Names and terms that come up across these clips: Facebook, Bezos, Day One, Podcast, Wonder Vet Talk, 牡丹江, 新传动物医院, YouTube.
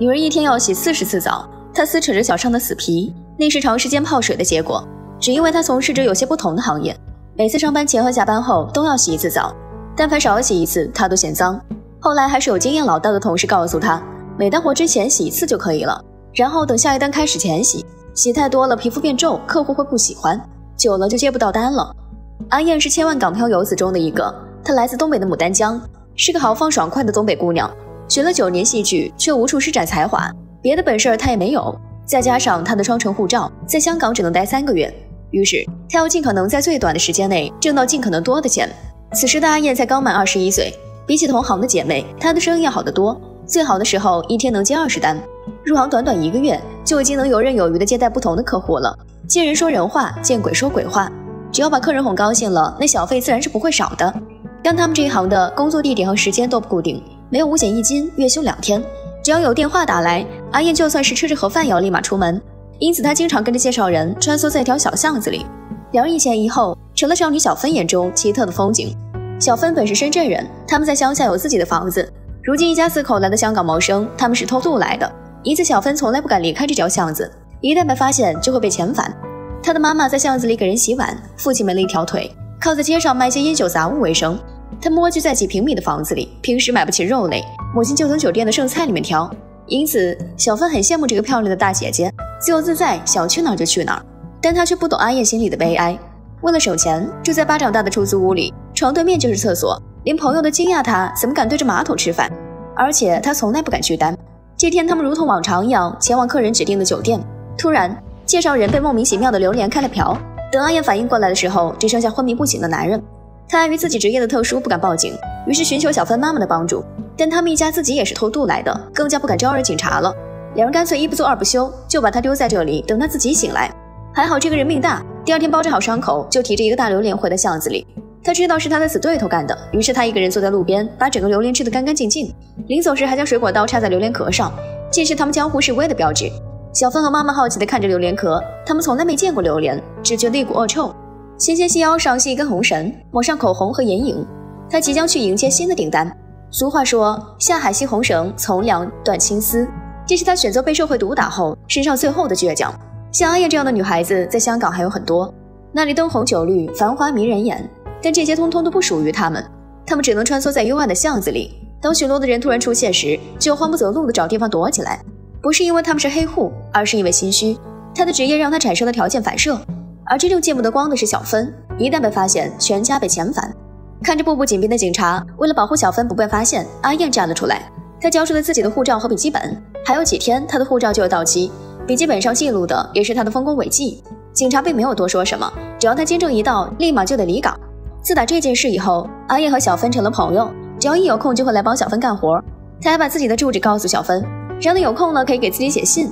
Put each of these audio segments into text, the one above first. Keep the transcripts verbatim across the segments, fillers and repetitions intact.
女人一天要洗四十次澡，她撕扯着脚上的死皮，那是长时间泡水的结果。只因为她从事着有些不同的行业，每次上班前和下班后都要洗一次澡，但凡少洗一次，她都嫌脏。后来还是有经验老道的同事告诉她，每单活之前洗一次就可以了，然后等下一单开始前洗，洗太多了皮肤变皱，客户会不喜欢，久了就接不到单了。阿燕是千万港漂游子中的一个，她来自东北的牡丹江，是个豪放爽快的东北姑娘。学了九年戏剧，却无处施展才华，别的本事她也没有，再加上她的双城护照，在香港只能待三个月，于是她要尽可能在最短的时间内挣到尽可能多的钱。此时的阿燕才刚满二十一岁，比起同行的姐妹，她的生意要好得多，最好的时候一天能接二十单。入行短短一个月，就已经能游刃有余地接待不同的客户了，见人说人话，见鬼说鬼话，只要把客人哄高兴了，那小费自然是不会少的。但他们这一行的工作地点和时间都不固定，没有五险一金，月休两天，只要有电话打来，阿燕就算是吃着盒饭也要立马出门，因此她经常跟着介绍人穿梭在一条小巷子里，两人一前一后，成了少女小芬眼中奇特的风景。小芬本是深圳人，他们在乡下有自己的房子，如今一家四口来到香港谋生，他们是偷渡来的。因此小芬从来不敢离开这条巷子，一旦被发现就会被遣返。她的妈妈在巷子里给人洗碗，父亲没了一条腿，靠在街上卖些烟酒杂物为生。他蜗居在几平米的房子里，平时买不起肉类，母亲就从酒店的剩菜里面挑。因此小芬很羡慕这个漂亮的大姐姐，自由自在，想去哪儿就去哪儿。但她却不懂阿燕心里的悲哀，为了省钱，住在巴掌大的出租屋里，床对面就是厕所，连朋友都惊讶她怎么敢对着马桶吃饭，而且她从来不敢去单。这天他们如同往常一样前往客人指定的酒店，突然介绍人被莫名其妙的榴莲开了瓢，等阿燕反应过来的时候，只剩下昏迷不醒的男人。他碍于自己职业的特殊不敢报警，于是寻求小芬妈妈的帮助，但他们一家自己也是偷渡来的，更加不敢招惹警察了。两人干脆一不做二不休，就把他丢在这里，等他自己醒来。还好这个人命大，第二天包扎好伤口，就提着一个大榴莲回到巷子里。他知道是他的死对头干的，于是他一个人坐在路边，把整个榴莲吃得干干净净，临走时还将水果刀插在榴莲壳上，这是他们江湖示威的标志。小芬和妈妈好奇地看着榴莲壳，他们从来没见过榴莲，只觉得一股恶臭。纤纤细腰上系一根红绳，抹上口红和眼影，她即将去迎接新的订单。俗话说，下海系红绳，从良断青丝，这是她选择被社会毒打后身上最后的倔强。像阿燕这样的女孩子在香港还有很多，那里灯红酒绿，繁华迷人眼，但这些通通都不属于她们，她们只能穿梭在幽暗的巷子里。当巡逻的人突然出现时，就慌不择路地找地方躲起来，不是因为她们是黑户，而是因为心虚。她的职业让她产生了条件反射，而真正见不得光的是小芬，一旦被发现，全家被遣返。看着步步紧逼的警察，为了保护小芬不被发现，阿燕站了出来。她交出了自己的护照和笔记本，还有几天她的护照就要到期，笔记本上记录的也是她的丰功伟绩。警察并没有多说什么，只要她签证一到，立马就得离港。自打这件事以后，阿燕和小芬成了朋友，只要一有空就会来帮小芬干活。她还把自己的住址告诉小芬，让她有空了可以给自己写信。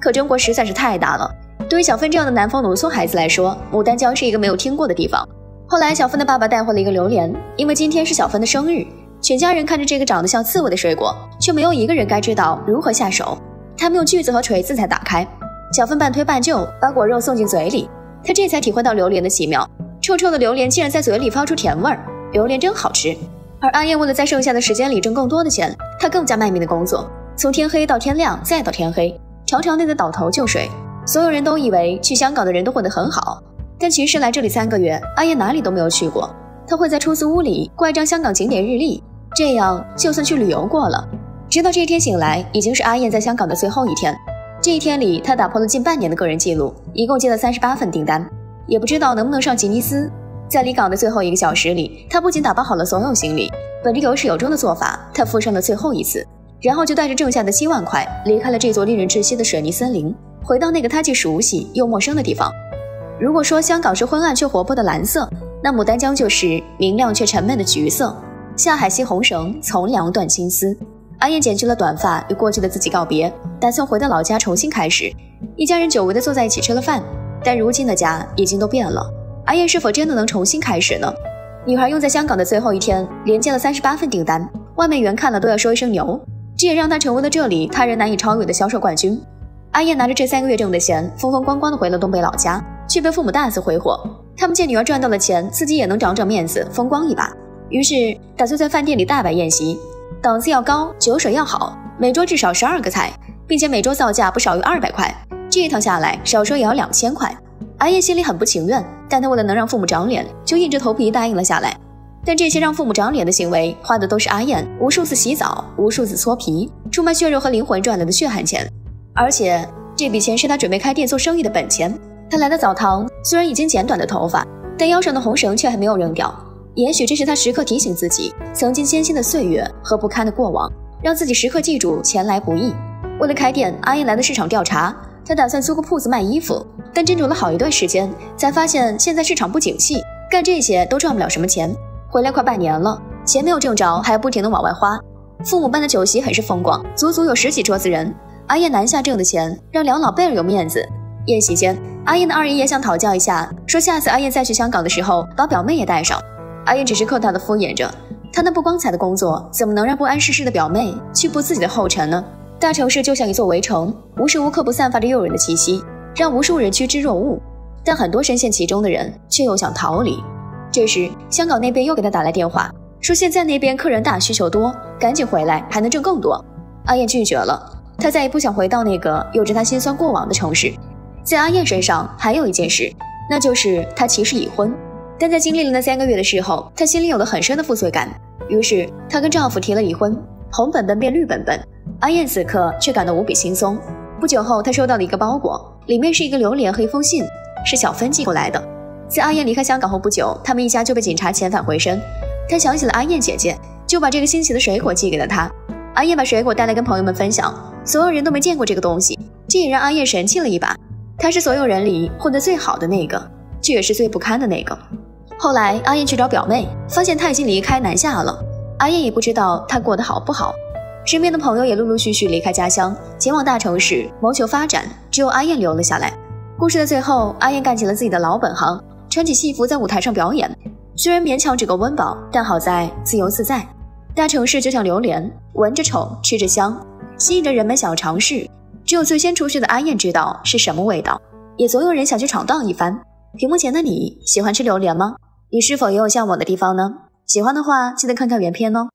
可中国实在是太大了，对于小芬这样的南方农村孩子来说，牡丹江是一个没有听过的地方。后来小芬的爸爸带回了一个榴莲，因为今天是小芬的生日，全家人看着这个长得像刺猬的水果，却没有一个人该知道如何下手。他们用锯子和锤子才打开，小芬半推半就把果肉送进嘴里，她这才体会到榴莲的奇妙，臭臭的榴莲竟然在嘴里发出甜味儿，榴莲真好吃。而阿燕为了在剩下的时间里挣更多的钱，她更加卖命的工作，从天黑到天亮，再到天黑，常常累得倒头就睡。所有人都以为去香港的人都混得很好，但其实来这里三个月，阿燕哪里都没有去过。她会在出租屋里挂一张香港景点日历，这样就算去旅游过了。直到这一天醒来，已经是阿燕在香港的最后一天。这一天里，她打破了近半年的个人记录，一共接了三十八份订单，也不知道能不能上吉尼斯。在离港的最后一个小时里，她不仅打包好了所有行李，本着有始有终的做法，她付上了最后一次，然后就带着挣下的七万块离开了这座令人窒息的水泥森林，回到那个他既熟悉又陌生的地方。如果说香港是昏暗却活泼的蓝色，那牡丹江就是明亮却沉闷的橘色。下海系红绳，从良断青丝。阿燕剪去了短发，与过去的自己告别，打算回到老家重新开始。一家人久违地坐在一起吃了饭，但如今的家已经都变了。阿燕是否真的能重新开始呢？女孩用在香港的最后一天连接了三十八份订单，外面员看了都要说一声牛，这也让她成为了这里他人难以超越的销售冠军。阿燕拿着这三个月挣的钱，风风光光地回了东北老家，却被父母大肆挥霍。他们见女儿赚到了钱，自己也能长长面子，风光一把，于是打算在饭店里大摆宴席，档次要高，酒水要好，每桌至少十二个菜，并且每桌造价不少于二百块，这一趟下来少说也要两千块。阿叶心里很不情愿，但他为了能让父母长脸，就硬着头皮答应了下来。但这些让父母长脸的行为，花的都是阿燕无数次洗澡、无数次搓皮、出卖血肉和灵魂赚来的血汗钱。而且这笔钱是他准备开店做生意的本钱。他来到澡堂，虽然已经剪短的头发，但腰上的红绳却还没有扔掉。也许这是他时刻提醒自己，曾经艰辛的岁月和不堪的过往，让自己时刻记住钱来不易。为了开店，阿燕来到市场调查，他打算租个铺子卖衣服，但斟酌了好一段时间，才发现现在市场不景气，干这些都赚不了什么钱。回来快半年了，钱没有挣着，还不停地往外花。父母办的酒席很是风光，足足有十几桌子人。阿燕南下挣的钱让两老倍儿有面子。宴席间，阿燕的二姨也想讨教一下，说下次阿燕再去香港的时候，把表妹也带上。阿燕只是客套地敷衍着，她那不光彩的工作怎么能让不谙世事的表妹去步自己的后尘呢？大城市就像一座围城，无时无刻不散发着诱人的气息，让无数人趋之若鹜。但很多深陷其中的人却又想逃离。这时，香港那边又给他打来电话，说现在那边客人大，需求多，赶紧回来，还能挣更多。阿燕拒绝了，她再也不想回到那个有着她心酸过往的城市。在阿燕身上还有一件事，那就是她其实已婚，但在经历了那三个月的事后，她心里有了很深的负罪感，于是她跟丈夫提了离婚，红本本变绿本本。阿燕此刻却感到无比轻松。不久后，她收到了一个包裹，里面是一个榴莲和一封信，是小芬寄过来的。在阿燕离开香港后不久，他们一家就被警察遣返回深。他想起了阿燕姐姐，就把这个新奇的水果寄给了她。阿燕把水果带来跟朋友们分享，所有人都没见过这个东西，这也让阿燕神气了一把。她是所有人里混得最好的那个，却也是最不堪的那个。后来阿燕去找表妹，发现她已经离开南下了。阿燕也不知道她过得好不好。身边的朋友也陆陆续续离开家乡，前往大城市谋求发展，只有阿燕留了下来。故事的最后，阿燕干起了自己的老本行，穿起戏服在舞台上表演，虽然勉强只够温饱，但好在自由自在。大城市就像榴莲，闻着丑，吃着香，吸引着人们想尝试。只有最先出去的阿燕知道是什么味道，也总有人想去闯荡一番。屏幕前的你喜欢吃榴莲吗？你是否也有向往的地方呢？喜欢的话，记得看看原片哦。